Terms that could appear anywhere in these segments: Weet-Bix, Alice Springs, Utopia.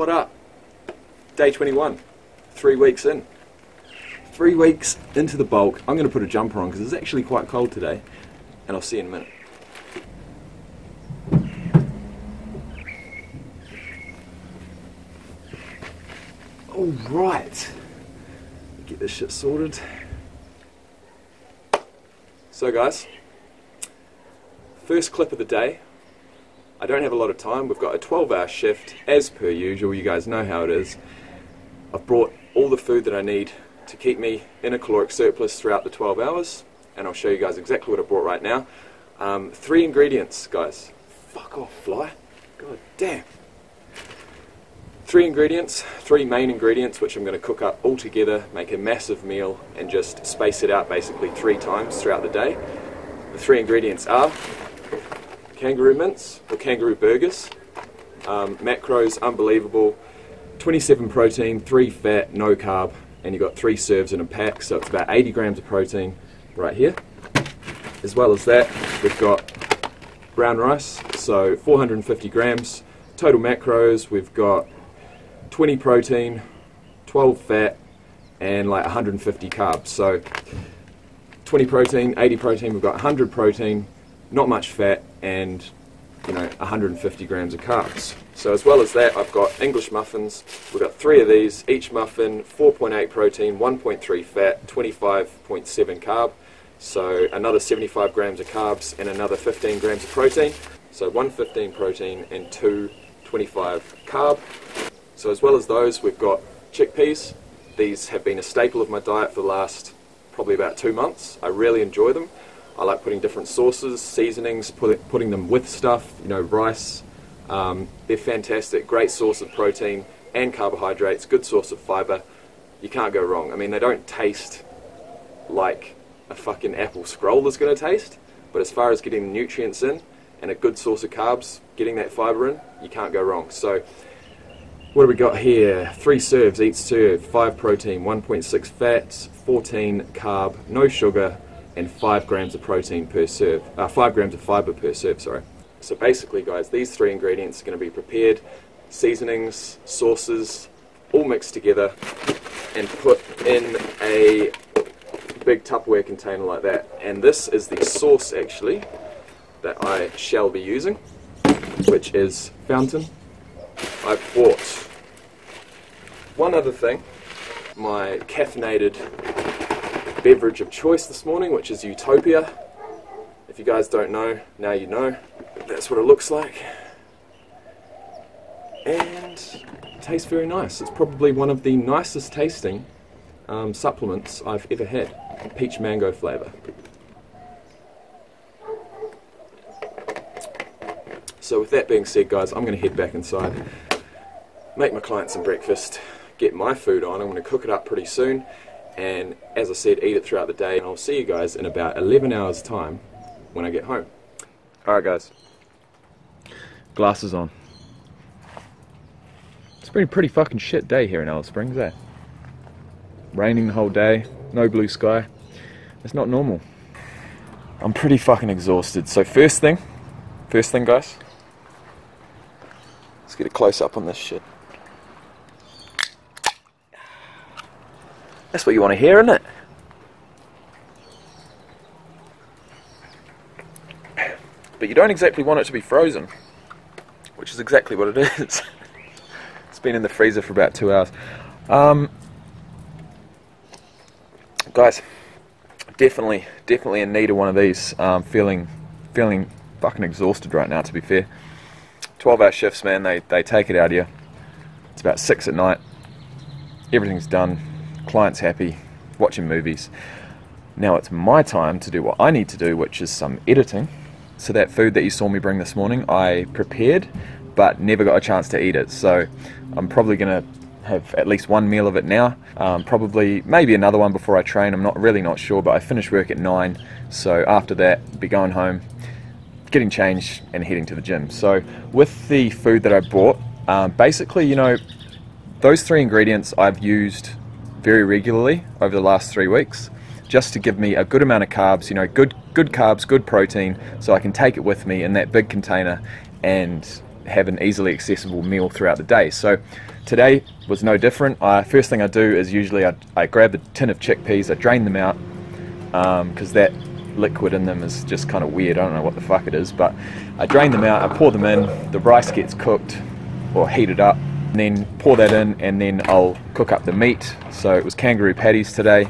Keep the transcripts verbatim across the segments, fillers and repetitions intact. What up? Day twenty-one, three weeks in. Three weeks into the bulk. I'm going to put a jumper on because it's actually quite cold today, and I'll see you in a minute. Alright, get this shit sorted. So guys, first clip of the day. I don't have a lot of time. We've got a twelve hour shift as per usual, you guys know how it is. I've brought all the food that I need to keep me in a caloric surplus throughout the twelve hours, and I'll show you guys exactly what I brought right now. Um, three ingredients, guys. Fuck off, fly. God damn. Three ingredients, three main ingredients, which I'm going to cook up all together, make a massive meal, and just space it out basically three times throughout the day. The three ingredients are kangaroo mince, or kangaroo burgers, um, macros, unbelievable, twenty-seven protein, three fat, no carb, and you've got three serves in a pack, so it's about eighty grams of protein right here. As well as that, we've got brown rice, so four hundred fifty grams, total macros, we've got twenty protein, twelve fat, and like one hundred fifty carbs. So twenty protein, eighty protein, we've got one hundred protein, not much fat, and you know, one hundred fifty grams of carbs. So as well as that, I've got English muffins. We've got three of these, each muffin, four point eight protein, one point three fat, twenty-five point seven carb. So another seventy-five grams of carbs and another fifteen grams of protein. So one fifteen protein and two twenty-five carb. So as well as those, we've got chickpeas. These have been a staple of my diet for the last probably about two months. I really enjoy them. I like putting different sauces, seasonings, put, putting them with stuff, you know, rice. Um, they're fantastic, great source of protein and carbohydrates, good source of fiber. You can't go wrong. I mean, they don't taste like a fucking apple scroll is going to taste, but as far as getting the nutrients in and a good source of carbs, getting that fiber in, you can't go wrong. So what have we got here? Three serves, each serve, five protein, one point six fats, fourteen carb, no sugar, and five grams of protein per serve, uh, five grams of fiber per serve, sorry. So basically, guys, these three ingredients are going to be prepared, seasonings, sauces, all mixed together, and put in a big Tupperware container like that. And this is the sauce, actually, that I shall be using, which is Fountain. I bought one other thing, my caffeinated beverage of choice this morning, which is Utopia. If you guys don't know, now you know. That's what it looks like. And it tastes very nice. It's probably one of the nicest tasting um, supplements I've ever had. Peach mango flavour. So with that being said, guys, I'm going to head back inside, make my client some breakfast, get my food on. I'm going to cook it up pretty soon, and as I said, eat it throughout the day, and I'll see you guys in about eleven hours time when I get home. Alright guys, glasses on. It's been a pretty fucking shit day here in Alice Springs, eh? Raining the whole day, no blue sky. It's not normal. I'm pretty fucking exhausted, so first thing, first thing guys, let's get a close-up on this shit. That's what you want to hear, isn't it? But you don't exactly want it to be frozen, which is exactly what it is. It's been in the freezer for about two hours. Um, guys, definitely, definitely in need of one of these. Um, feeling, feeling fucking exhausted right now, to be fair. twelve hour shifts, man, they, they take it out of you. It's about six at night. Everything's done. Client's happy, watching movies. Now it's my time to do what I need to do, which is some editing. So that food that you saw me bring this morning, I prepared, but never got a chance to eat it. So I'm probably gonna have at least one meal of it now. Um, probably, maybe another one before I train. I'm not really not sure, but I finish work at nine. So after that, be going home, getting changed, and heading to the gym. So with the food that I bought, um, basically, you know, those three ingredients I've used very regularly over the last three weeks, just to give me a good amount of carbs, you know, good good carbs, good protein, so I can take it with me in that big container and have an easily accessible meal throughout the day. So today was no different. I, first thing I do is usually I, I grab a tin of chickpeas, I drain them out, because um, that liquid in them is just kind of weird, I don't know what the fuck it is, but I drain them out, I pour them in, the rice gets cooked or heated up, and then pour that in, and then I'll cook up the meat. So it was kangaroo patties today,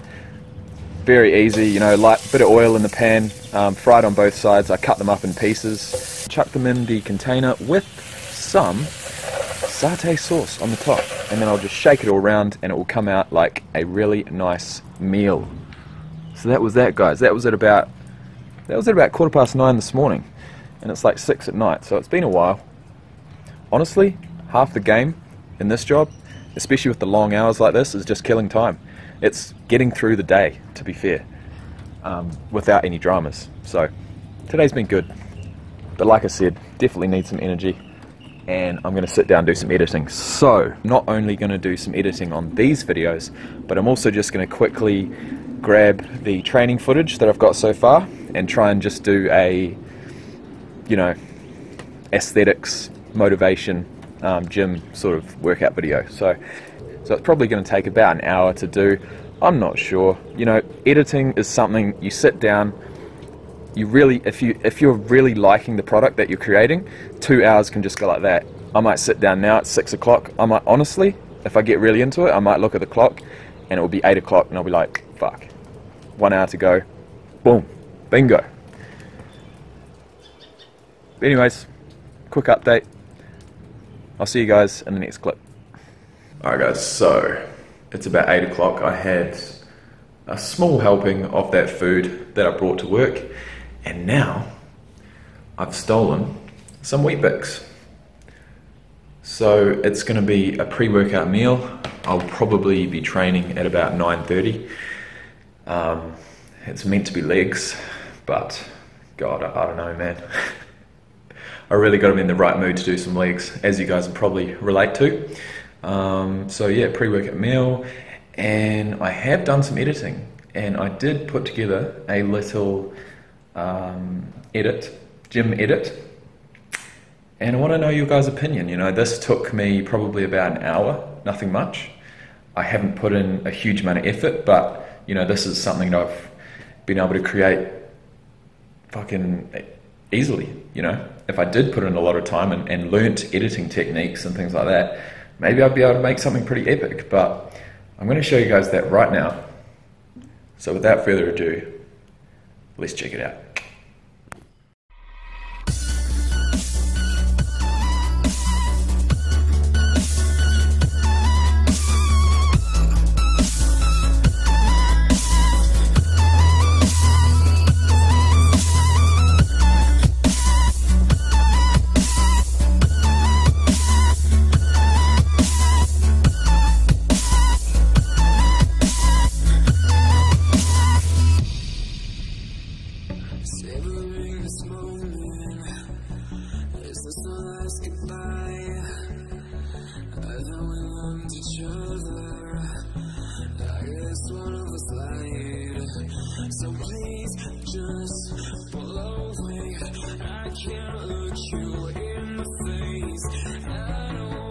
very easy, you know, light bit of oil in the pan, um, fried on both sides. I cut them up in pieces, chuck them in the container with some satay sauce on the top, and then I'll just shake it all around and it will come out like a really nice meal. So that was that, guys. That was at about that was at about quarter past nine this morning, and it's like six at night, so it's been a while. Honestly, half the game in this job, especially with the long hours like this, is just killing time. It's getting through the day, to be fair, um, without any dramas. So today's been good, but like I said, definitely need some energy, and I'm going to sit down and do some editing. So not only going to do some editing on these videos, but I'm also just going to quickly grab the training footage that I've got so far and try and just do a, you know, aesthetics, motivation, um, gym sort of workout video. So, so it's probably going to take about an hour to do. I'm not sure. You know, editing is something you sit down. You really, if you if you're really liking the product that you're creating, two hours can just go like that. I might sit down now at six o'clock. I might honestly, if I get really into it, I might look at the clock, and it will be eight o'clock, and I'll be like, fuck, one hour to go, boom, bingo. Anyways, quick update, I'll see you guys in the next clip. Alright guys, so it's about eight o'clock, I had a small helping of that food that I brought to work, and now I've stolen some Weet-Bix. So it's going to be a pre-workout meal. I'll probably be training at about nine thirty. Um, it's meant to be legs, but God, I, I don't know, man. I really got to be in the right mood to do some legs, as you guys will probably relate to. Um, so yeah, pre-workout meal, and I have done some editing, and I did put together a little um, edit, gym edit, and I want to know your guys' opinion. You know, this took me probably about an hour, nothing much. I haven't put in a huge amount of effort, but you know, this is something that I've been able to create fucking easily. You know, if I did put in a lot of time and, and learnt editing techniques and things like that, maybe I'd be able to make something pretty epic, but I'm going to show you guys that right now. So without further ado, let's check it out. I can't look you in the face. I don't